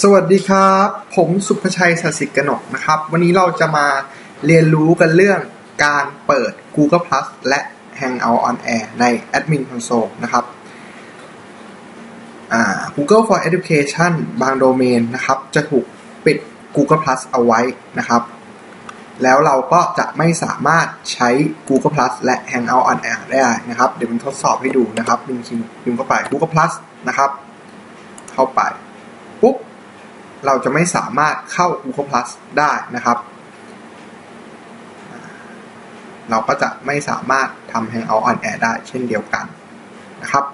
สวัสดีครับผมสุภชัยศศิกนกนะครับวันนี้เราจะมาเรียนรู้กันเรื่องการเปิด Google Plus และ Hangout on Air ใน Admin Console นะครับGoogle for Education บางโดเมนนะครับจะถูกปิด Google Plus เอาไว้นะครับแล้วเราก็จะไม่สามารถใช้ Google Plus และ Hangout on Air ได้นะครับเดี๋ยวผมทดสอบให้ดูนะครับดึงเข้าไป Google Plus นะครับเข้าไปปุ๊บเราจะไม่สามารถเข้า Google Plus ได้นะครับเราก็จะไม่สามารถทำ Hangout on Air ได้เช่นเดียวกันนะครับ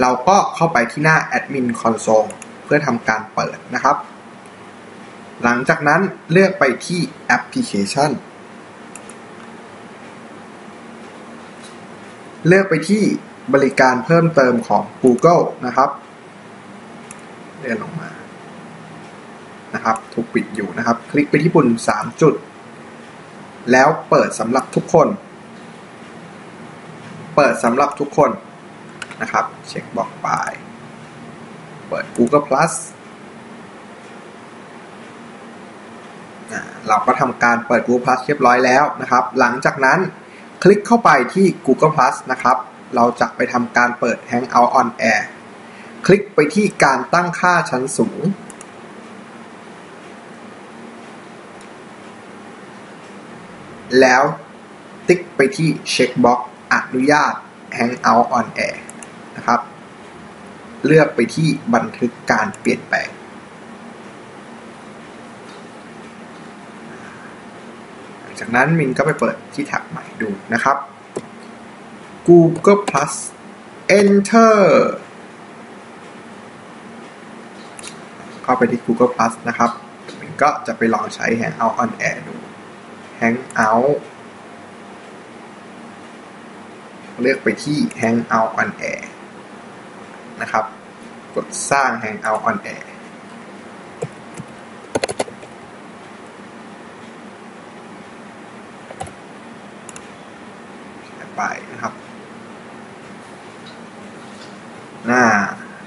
เราก็เข้าไปที่หน้า Admin Console เพื่อทำการเปิดนะครับหลังจากนั้นเลือกไปที่ Application เลือกไปที่บริการเพิ่มเติมของ Google นะครับเลื่อนลงมานะครับถูกปิดอยู่นะครับคลิกไปที่ปุ่ม3จุดแล้วเปิดสำหรับทุกคนนะครับเช็คบล็อกไปเปิด Google Plus เราก็ทำการเปิด Google Plus เรียบร้อยแล้วนะครับหลังจากนั้นคลิกเข้าไปที่ Google Plus นะครับเราจะไปทำการเปิด Hangout on Air คลิกไปที่การตั้งค่าชั้นสูงแล้วติ๊กไปที่เช็คบล็อกอนุญาต Hangout on Air นะครับเลือกไปที่บันทึกการเปลี่ยนแปลงหลังจากนั้นมินก็ไปเปิดที่แท็บใหม่ดูนะครับ Google Plus Enter เข้าไปที่ Google Plus นะครับมินก็จะไปลองใช้ Hangout on Air ดูHangout เลือกไปที่ Hangout on Air นะครับกดสร้าง Hangout on Air ไปนะครับ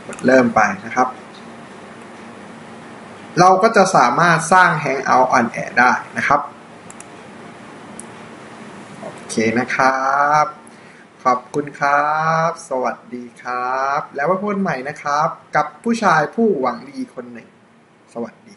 กดเริ่มไปนะครับเราก็จะสามารถสร้าง Hangout on Air ได้นะครับโอเคนะครับขอบคุณครับสวัสดีครับแล้วพบกันใหม่นะครับกับผู้ชายผู้หวังดีคนหนึ่งสวัสดี